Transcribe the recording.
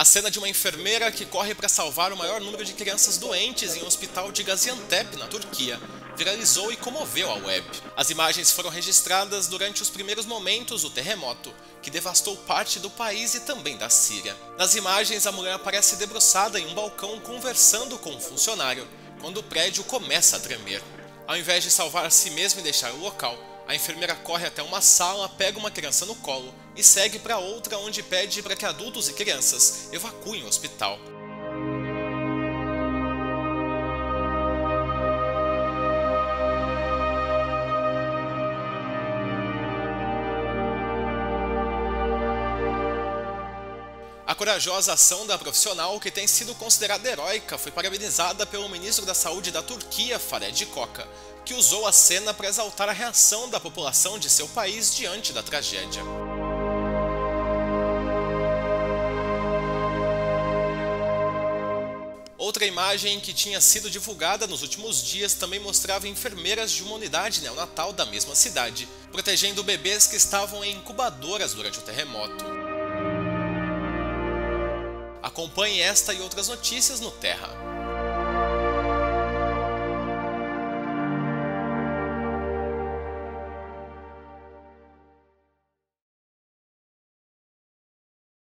A cena de uma enfermeira que corre para salvar o maior número de crianças doentes em um hospital de Gaziantep, na Turquia, viralizou e comoveu a web. As imagens foram registradas durante os primeiros momentos do terremoto, que devastou parte do país e também da Síria. Nas imagens, a mulher aparece debruçada em um balcão conversando com um funcionário, quando o prédio começa a tremer. Ao invés de salvar a si mesma e deixar o local, a enfermeira corre até uma sala, pega uma criança no colo e segue para outra, onde pede para que adultos e crianças evacuem o hospital. A corajosa ação da profissional, que tem sido considerada heróica, foi parabenizada pelo ministro da Saúde da Turquia, Fahrettin Koca, que usou a cena para exaltar a reação da população de seu país diante da tragédia. Outra imagem que tinha sido divulgada nos últimos dias também mostrava enfermeiras de uma unidade neonatal da mesma cidade, protegendo bebês que estavam em incubadoras durante o terremoto. Acompanhe esta e outras notícias no Terra.